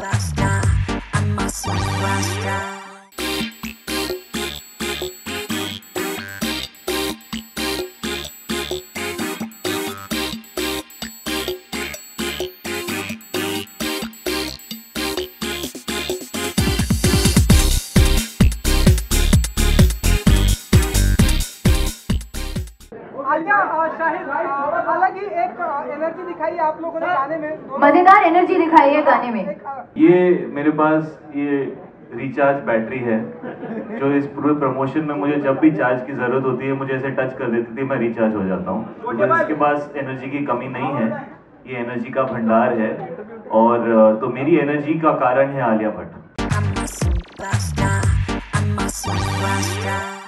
superstar. I'm a superstar. अलग ही एक energy दिखाई है आप लोगों ने गाने में, मजेदार एनर्जी दिखाई है गाने में। ये मेरे पास ये रिचार्ज बैटरी है जो इस पूरे प्रमोशन में मुझे जब भी चार्ज की जरूरत होती है मुझे ऐसे टच कर देती थी, मैं रिचार्ज हो जाता हूँ। तो इसके पास एनर्जी की कमी नहीं है, ये एनर्जी का भंडार है और तो मेरी एनर्जी का कारण है आलिया भट्ट।